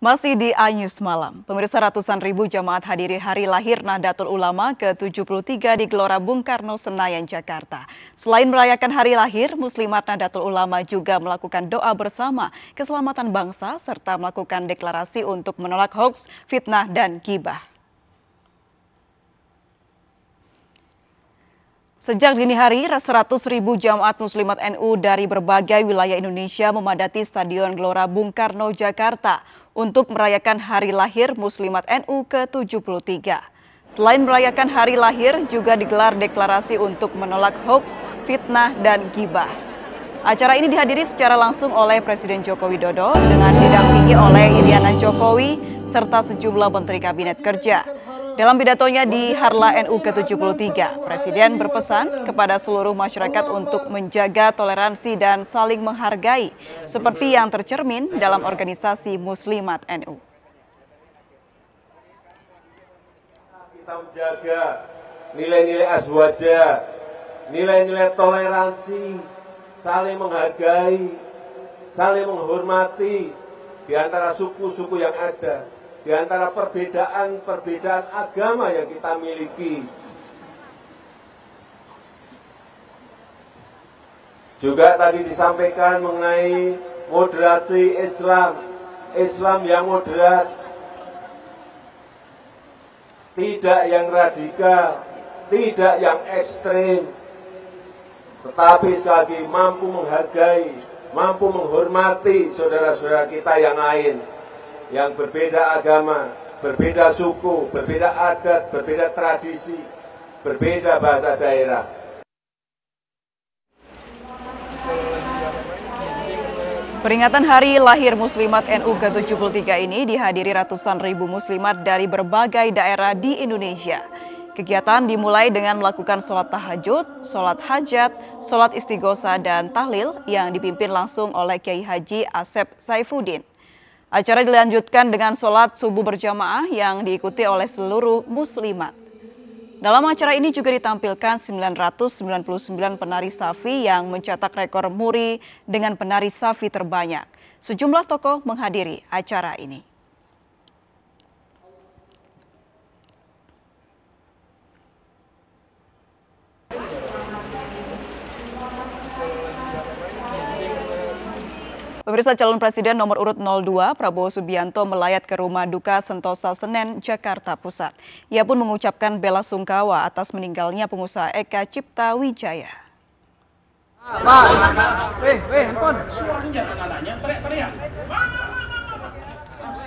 Masih di iNews Malam, pemirsa ratusan ribu jamaat hadiri hari lahir Nahdlatul Ulama ke-73 di Gelora Bung Karno, Senayan, Jakarta. Selain merayakan hari lahir, Muslimat Nahdlatul Ulama juga melakukan doa bersama keselamatan bangsa serta melakukan deklarasi untuk menolak hoaks, fitnah, dan gibah. Sejak dini hari, 100.000 jamaat Muslimat NU dari berbagai wilayah Indonesia memadati Stadion Gelora Bung Karno, Jakarta untuk merayakan hari lahir Muslimat NU ke-73. Selain merayakan hari lahir, juga digelar deklarasi untuk menolak hoaks, fitnah, dan gibah. Acara ini dihadiri secara langsung oleh Presiden Joko Widodo dengan didampingi oleh Iriana Jokowi serta sejumlah Menteri Kabinet Kerja. Dalam pidatonya di Harla NU ke-73, Presiden berpesan kepada seluruh masyarakat untuk menjaga toleransi dan saling menghargai seperti yang tercermin dalam organisasi Muslimat NU. Kita menjaga nilai-nilai aswaja, nilai-nilai toleransi, saling menghargai, saling menghormati di antara suku-suku yang ada. Di antara perbedaan-perbedaan agama yang kita miliki. Juga tadi disampaikan mengenai moderasi Islam. Islam yang moderat. Tidak yang radikal. Tidak yang ekstrem. Tetapi sekali lagi mampu menghargai, mampu menghormati saudara-saudara kita yang lain. Yang berbeda agama, berbeda suku, berbeda adat, berbeda tradisi, berbeda bahasa daerah. Peringatan Hari Lahir Muslimat NU ke-73 ini dihadiri ratusan ribu muslimat dari berbagai daerah di Indonesia. Kegiatan dimulai dengan melakukan sholat tahajud, sholat hajat, sholat istighosa, dan tahlil yang dipimpin langsung oleh Kyai Haji Asep Saifuddin. Acara dilanjutkan dengan sholat subuh berjamaah yang diikuti oleh seluruh muslimat. Dalam acara ini juga ditampilkan 999 penari Safi yang mencetak rekor MURI dengan penari Safi terbanyak. Sejumlah tokoh menghadiri acara ini. Pemirsa, calon presiden nomor urut 02 Prabowo Subianto melayat ke rumah duka Sentosa Senen, Jakarta Pusat. Ia pun mengucapkan bela sungkawa atas meninggalnya pengusaha Eka Tjipta Widjaja.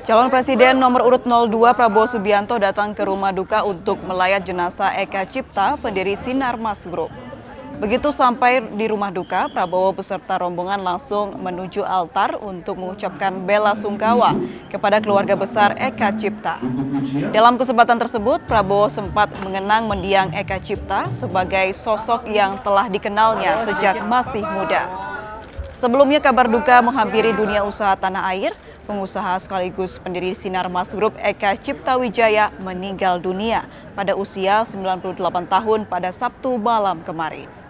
Calon presiden nomor urut 02 Prabowo Subianto datang ke rumah duka untuk melayat jenazah Eka Tjipta, pendiri Sinar Mas Group. Begitu sampai di rumah duka, Prabowo beserta rombongan langsung menuju altar untuk mengucapkan bela sungkawa kepada keluarga besar Eka Tjipta. Dalam kesempatan tersebut, Prabowo sempat mengenang mendiang Eka Tjipta sebagai sosok yang telah dikenalnya sejak masih muda. Sebelumnya kabar duka menghampiri dunia usaha tanah air, pengusaha sekaligus pendiri Sinar Mas Group Eka Tjipta Widjaja meninggal dunia pada usia 98 tahun pada Sabtu malam kemarin.